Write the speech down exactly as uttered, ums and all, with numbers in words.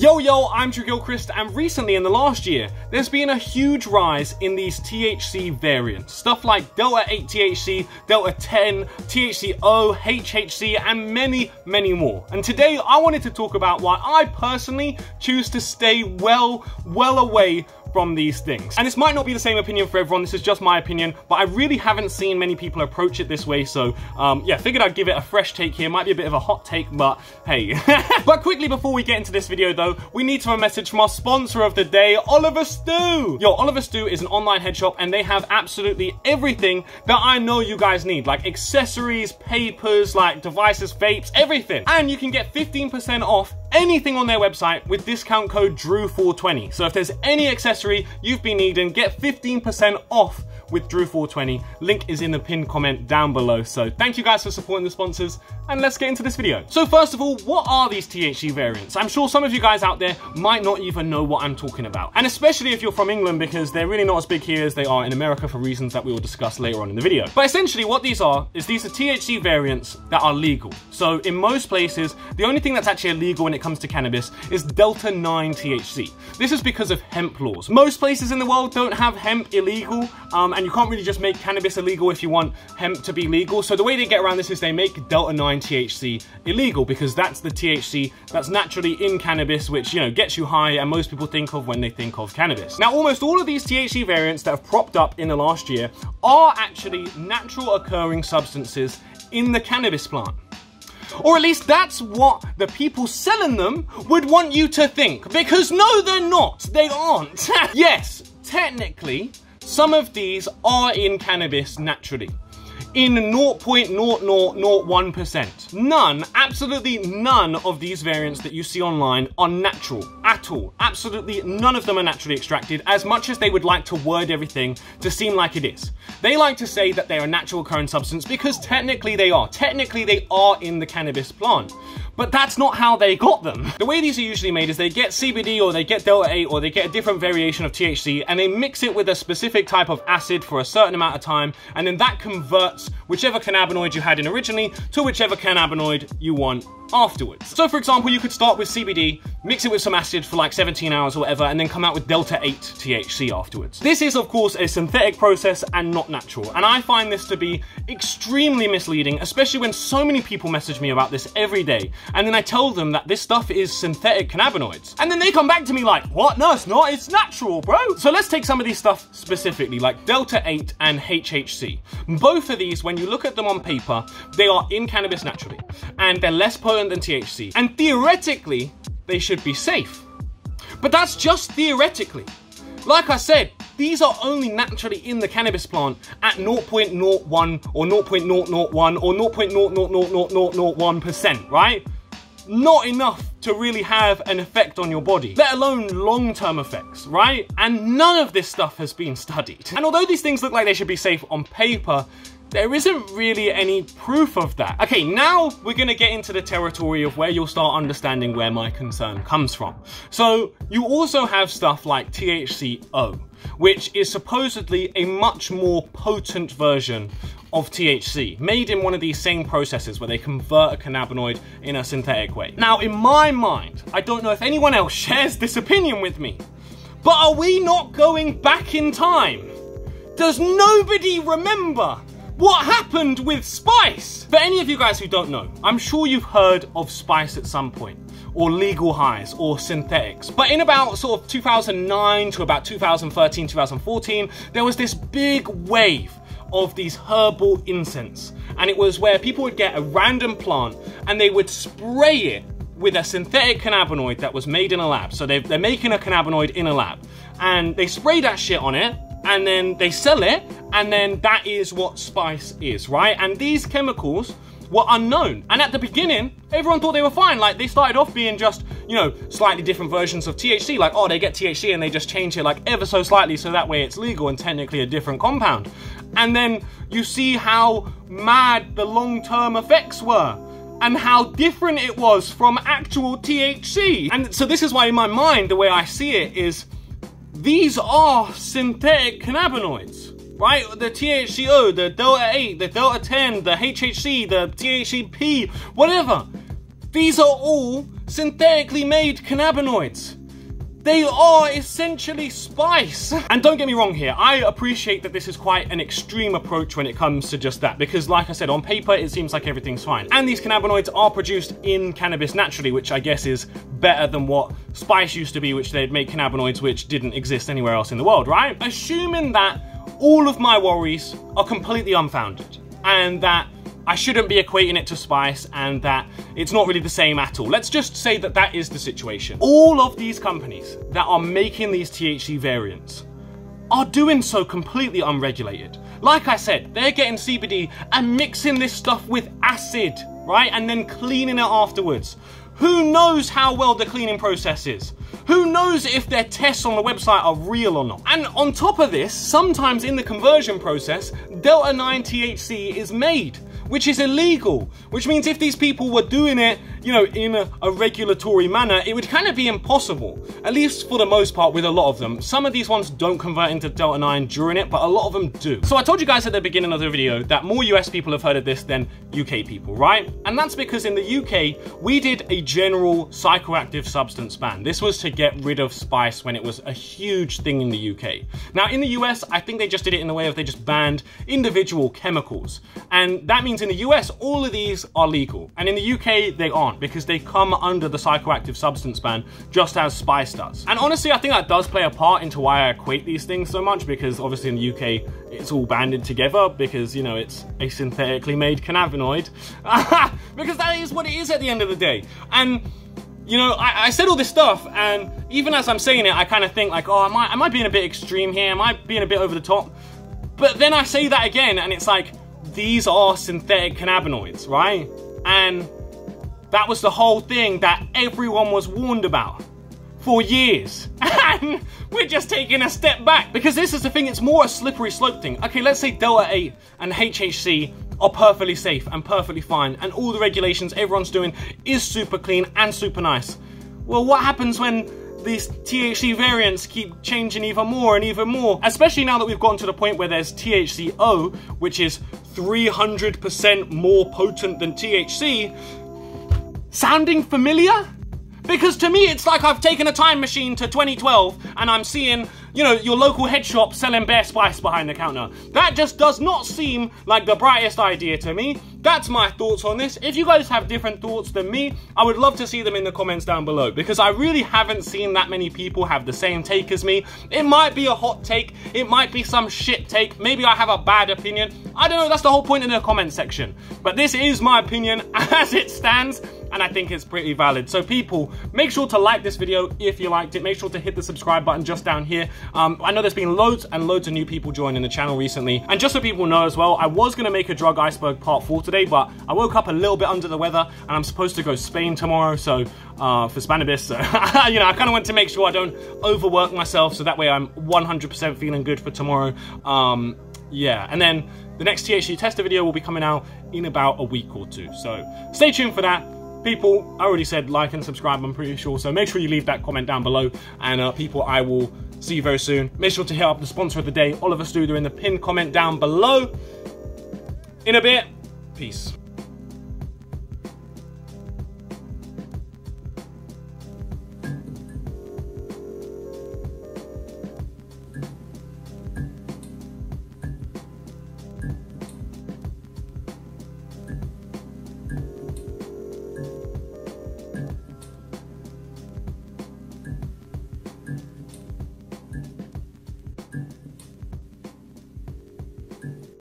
Yo yo, I'm Drew Gilchrist, and recently in the last year, there's been a huge rise in these T H C variants. Stuff like Delta eight T H C, Delta ten, T H C O, H H C, and many, many more. And today I wanted to talk about why I personally choose to stay well, well away from these things. And this might not be the same opinion for everyone, this is just my opinion, but I really haven't seen many people approach it this way, so um, yeah, figured I'd give it a fresh take here. Might be a bit of a hot take, but hey. But quickly before we get into this video though, we need to have a message from our sponsor of the day, Oliver Stu! Yo, Oliver Stu is an online head shop and they have absolutely everything that I know you guys need, like accessories, papers, like devices, vapes, everything. And you can get fifteen percent off anything on their website with discount code Drew four twenty. So if there's any accessory you've been needing, get fifteen percent off with Drew four twenty. Link is in the pinned comment down below. So thank you guys for supporting the sponsors and let's get into this video. So first of all, what are these T H C variants? I'm sure some of you guys out there might not even know what I'm talking about. And especially if you're from England, because they're really not as big here as they are in America for reasons that we will discuss later on in the video. But essentially what these are is these are T H C variants that are legal. So in most places, the only thing that's actually illegal when it comes to cannabis is Delta nine T H C. This is because of hemp laws. Most places in the world don't have hemp illegal, um, and you can't really just make cannabis illegal if you want hemp to be legal. So the way they get around this is they make Delta nine T H C illegal because that's the T H C that's naturally in cannabis, which, you know, gets you high and most people think of when they think of cannabis. Now, almost all of these T H C variants that have propped up in the last year are actually natural occurring substances in the cannabis plant. Or at least that's what the people selling them would want you to think. Because no, they're not. They aren't. Yes, technically, some of these are in cannabis naturally. In zero point zero zero zero one percent. None, absolutely none of these variants that you see online are natural at all. Absolutely none of them are naturally extracted, as much as they would like to word everything to seem like it is. They like to say that they are a natural occurring substance because technically they are. Technically they are in the cannabis plant. But that's not how they got them. The way these are usually made is they get C B D or they get Delta eight or they get a different variation of T H C and they mix it with a specific type of acid for a certain amount of time, and then that converts whichever cannabinoid you had in originally to whichever cannabinoid you want afterwards. So for example, you could start with C B D, mix it with some acid for like seventeen hours or whatever, and then come out with Delta eight T H C afterwards. This is of course a synthetic process and not natural, and I find this to be extremely misleading, especially when so many people message me about this every day, and then I tell them that this stuff is synthetic cannabinoids. And then they come back to me like, what? No, it's not, it's natural, bro. So let's take some of these stuff specifically, like Delta eight and H H C. Both of these, when you look at them on paper, they are in cannabis naturally, and they're less potent than T H C, and theoretically they should be safe, but that's just theoretically. Like I said, these are only naturally in the cannabis plant at zero point zero one or zero point zero zero one or zero point zero zero zero zero zero one percent, right? Not enough to really have an effect on your body, let alone long-term effects, right? And none of this stuff has been studied. And although these things look like they should be safe on paper, there isn't really any proof of that. Okay, now we're gonna get into the territory of where you'll start understanding where my concern comes from. So you also have stuff like T H C O, which is supposedly a much more potent version of T H C, made in one of these same processes where they convert a cannabinoid in a synthetic way. Now, in my mind, I don't know if anyone else shares this opinion with me, but are we not going back in time? Does nobody remember what happened with spice? For any of you guys who don't know, I'm sure you've heard of spice at some point, or legal highs, or synthetics. But in about sort of two thousand nine to about two thousand thirteen, two thousand fourteen, there was this big wave of these herbal incense. And it was where people would get a random plant and they would spray it with a synthetic cannabinoid that was made in a lab. So they're making a cannabinoid in a lab. And they spray that shit on it, and then they sell it, and then that is what spice is, right? And these chemicals were unknown. And at the beginning, everyone thought they were fine. Like, they started off being just, you know, slightly different versions of T H C. Like, oh, they get T H C and they just change it like ever so slightly so that way it's legal and technically a different compound. And then you see how mad the long-term effects were and how different it was from actual T H C. And so this is why in my mind, the way I see it is, these are synthetic cannabinoids, right? The T H C O, the Delta eight, the Delta ten, the H H C, the T H C P, whatever. These are all synthetically made cannabinoids. They are essentially spice. And don't get me wrong here, I appreciate that this is quite an extreme approach when it comes to just that, because like I said, on paper, it seems like everything's fine. And these cannabinoids are produced in cannabis naturally, which I guess is better than what spice used to be, which they'd make cannabinoids which didn't exist anywhere else in the world, right? Assuming that all of my worries are completely unfounded and that I shouldn't be equating it to spice and that it's not really the same at all. Let's just say that that is the situation. All of these companies that are making these T H C variants are doing so completely unregulated. Like I said, they're getting C B D and mixing this stuff with acid, right? And then cleaning it afterwards. Who knows how well the cleaning process is? Who knows if their tests on the website are real or not? And on top of this, sometimes in the conversion process, Delta nine T H C is made, which is illegal, which means if these people were doing it, you know, in a, a regulatory manner, it would kind of be impossible, at least for the most part with a lot of them. Some of these ones don't convert into Delta nine during it, but a lot of them do. So I told you guys at the beginning of the video that more U S people have heard of this than U K people, right? And that's because in the U K, we did a general psychoactive substance ban. This was to get rid of spice when it was a huge thing in the U K. Now in the U S, I think they just did it in the way of they just banned individual chemicals. And that means in the U S, all of these are legal. And in the U K, they aren't, because they come under the psychoactive substance ban, just as spice does. And honestly, I think that does play a part into why I equate these things so much, because obviously in the U K, it's all banded together because, you know, it's a synthetically made cannabinoid. Because that is what it is at the end of the day. And, you know, I, I said all this stuff, and even as I'm saying it, I kind of think like, oh, am I, am I being a bit extreme here? Am I being a bit over the top? But then I say that again, and it's like, these are synthetic cannabinoids, right? And that was the whole thing that everyone was warned about for years. And we're just taking a step back, because this is the thing, it's more a slippery slope thing. Okay, let's say Delta eight and H H C are perfectly safe and perfectly fine, and all the regulations everyone's doing is super clean and super nice. Well, what happens when these T H C variants keep changing even more and even more, especially now that we've gotten to the point where there's T H C O, which is three hundred percent more potent than T H C. Sounding familiar? Because to me, it's like I've taken a time machine to twenty twelve and I'm seeing, you know, your local head shop selling bare spice behind the counter. That just does not seem like the brightest idea to me. That's my thoughts on this. If you guys have different thoughts than me, I would love to see them in the comments down below, because I really haven't seen that many people have the same take as me. It might be a hot take, it might be some shit take, maybe I have a bad opinion. I don't know, that's the whole point in the comment section. But this is my opinion as it stands, and I think it's pretty valid. So people, make sure to like this video if you liked it. Make sure to hit the subscribe button just down here. Um, I know there's been loads and loads of new people joining the channel recently. And just so people know as well, I was gonna make a drug iceberg part four today, but I woke up a little bit under the weather and I'm supposed to go Spain tomorrow, so uh, for Spanabis. So, you know, I kinda want to make sure I don't overwork myself, so that way I'm one hundred percent feeling good for tomorrow. Um, yeah, and then the next T H C tester video will be coming out in about a week or two. So stay tuned for that. People, I already said like and subscribe, I'm pretty sure, so make sure you leave that comment down below. And uh, people, I will see you very soon. Make sure to hit up the sponsor of the day, Oliver Stu, in the pinned comment down below. In a bit, peace.